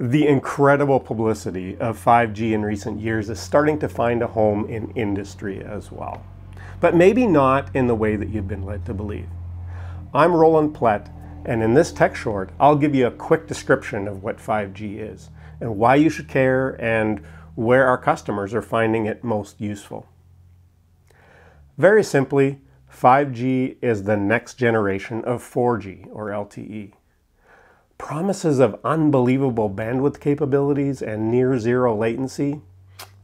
The incredible publicity of 5G in recent years is starting to find a home in industry as well. But maybe not in the way that you've been led to believe. I'm Roland Plett, and in this Tech Short, I'll give you a quick description of what 5G is, and why you should care, and where our customers are finding it most useful. Very simply, 5G is the next generation of 4G, or LTE. Promises of unbelievable bandwidth capabilities and near-zero latency,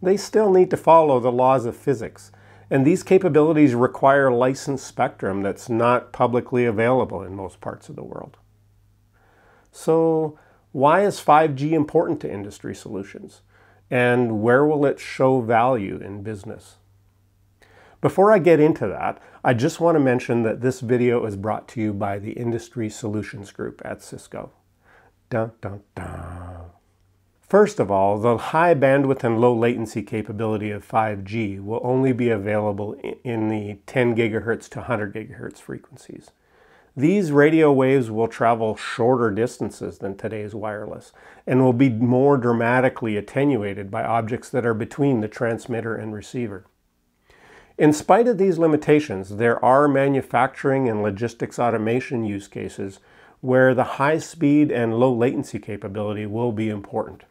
they still need to follow the laws of physics, and these capabilities require licensed spectrum that's not publicly available in most parts of the world. So, why is 5G important to industry solutions? And where will it show value in business? Before I get into that, I just want to mention that this video is brought to you by the Industry Solutions Group at Cisco. Dun, dun, dun. First of all, the high bandwidth and low latency capability of 5G will only be available in the 10 gigahertz to 100 gigahertz frequencies. These radio waves will travel shorter distances than today's wireless, and will be more dramatically attenuated by objects that are between the transmitter and receiver. In spite of these limitations, there are manufacturing and logistics automation use cases where the high speed and low latency capability will be important.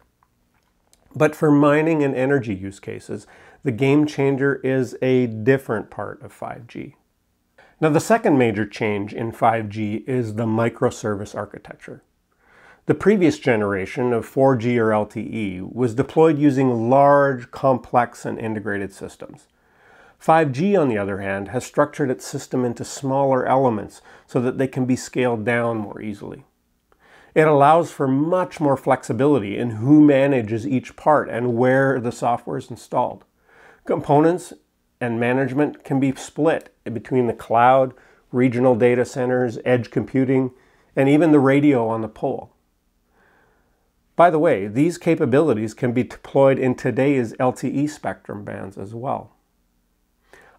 But for mining and energy use cases, the game changer is a different part of 5G. Now, the second major change in 5G is the microservice architecture. The previous generation of 4G or LTE was deployed using large, complex, and integrated systems. 5G, on the other hand, has structured its system into smaller elements so that they can be scaled down more easily. It allows for much more flexibility in who manages each part and where the software is installed. Components and management can be split between the cloud, regional data centers, edge computing, and even the radio on the pole. By the way, these capabilities can be deployed in today's LTE spectrum bands as well.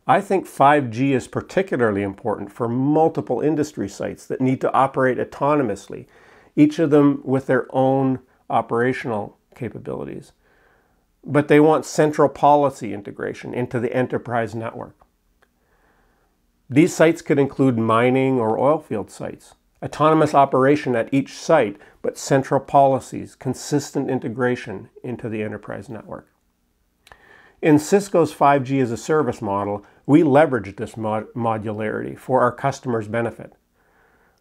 I think 5G is particularly important for multiple industry sites that need to operate autonomously, each of them with their own operational capabilities. But they want central policy integration into the enterprise network. These sites could include mining or oil field sites, autonomous operation at each site, but central policies, consistent integration into the enterprise network. In Cisco's 5G as a service model, we leverage this modularity for our customers' benefit.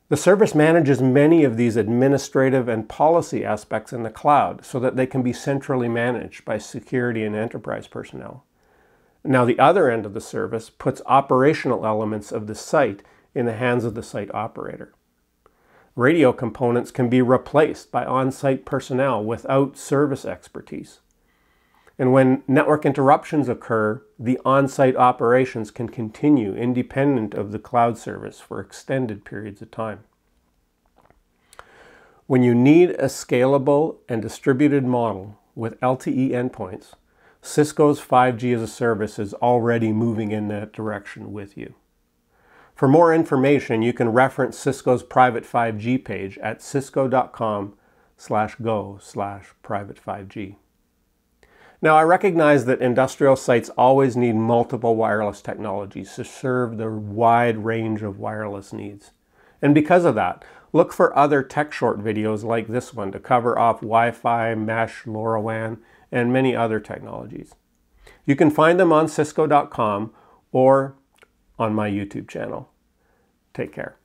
The service manages many of these administrative and policy aspects in the cloud so that they can be centrally managed by security and enterprise personnel. Now, the other end of the service puts operational elements of the site in the hands of the site operator. Radio components can be replaced by on-site personnel without service expertise. And when network interruptions occur, the on-site operations can continue independent of the cloud service for extended periods of time. When you need a scalable and distributed model with LTE endpoints, Cisco's 5G as a service is already moving in that direction with you. For more information, you can reference Cisco's Private 5G page at cisco.com/go/private5G. Now, I recognize that industrial sites always need multiple wireless technologies to serve the wide range of wireless needs. And because of that, look for other Tech Short videos like this one to cover off Wi-Fi, mesh, LoRaWAN, and many other technologies. You can find them on cisco.com or on my YouTube channel. Take care.